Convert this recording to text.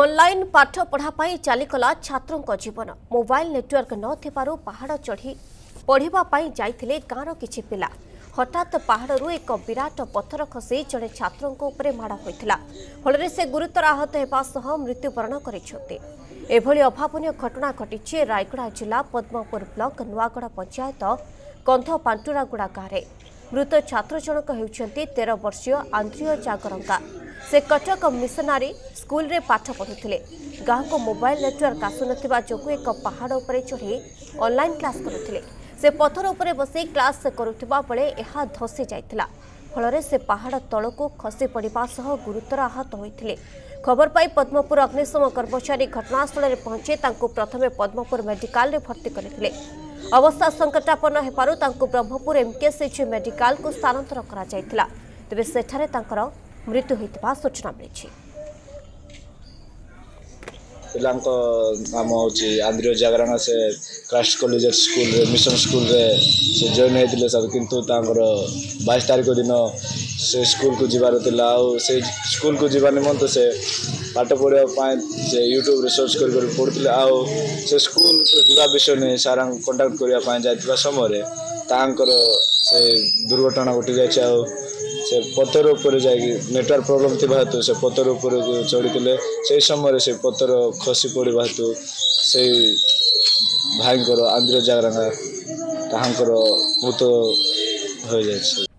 Online पाठ पढ़ाई चलीगला छात्रों जीवन मोबाइल नेटवर्क न पहाड़ चढ़ी पढ़ाई जाते गाँव किसी पिला हठात पहाड़ू एक विराट पत्थर खसी जड़े छात्रों माड़ होता फल से गुरुतर आहत होगा मृत्युवरण कर अभावन घटना घटी रायगड़ा जिला पद्मपुर ब्लक नुआगढ़ पंचायत कंध पांटुरागुड़ा गाँव मृत छात्र जनक होती 13 वर्षीय आंध्रीय जागरंगा से कटक मिशनारी स्कूल रे पाठ पढ़ुले गाँव को मोबाइल नेटवर्क आसन जो एक पहाड़ उपर चढ़ी ऑनलाइन क्लास करुले से पथर उपर बस क्लास करुवा बेले यह धसी जाता फल से पहाड़ तलक खसी पड़ा सह गुरुतर आहत होते खबर पाई पद्मपुर अग्निशम कर्मचारी घटनास्थल में पहुंचे प्रथमे पद्मपुर मेडिकल रे भर्ती करथिले अवस्था संकटापन्न होबारु ब्रह्मपुर एमकेसीएच मेडिकल को स्थानांतर करा जायतिला तबे सेठारे मृत्यु होइतबा सूचना मिलिछि। पिलांको नाम होछि आंध्रीय जागरण से क्राइस्ट कॉलेज स्कूल रे मिशन स्कूल रे से जॉइन हेतिले सर किंतु तांकर 22 तारिख दिन से स्कूल को जीवार थिला और से स्कूल को जीवा निमंत से पाठ पढ़ापा से यूट्यूब सर्च कर पढ़ुले आओ से स्कूल जीवा विषय नहीं सारा कंटाक्ट करने जाता समय तांकर से दुर्घटना घटी जाए आओ से पथर उपर जा नेटवर्क प्रोब्लेम थी हेतु से पथर उपर चढ़ी से समय से पथर खसी पड़ा हेतु से भाईंर आंध्रीय जागरण ताहर मृत हो जाए।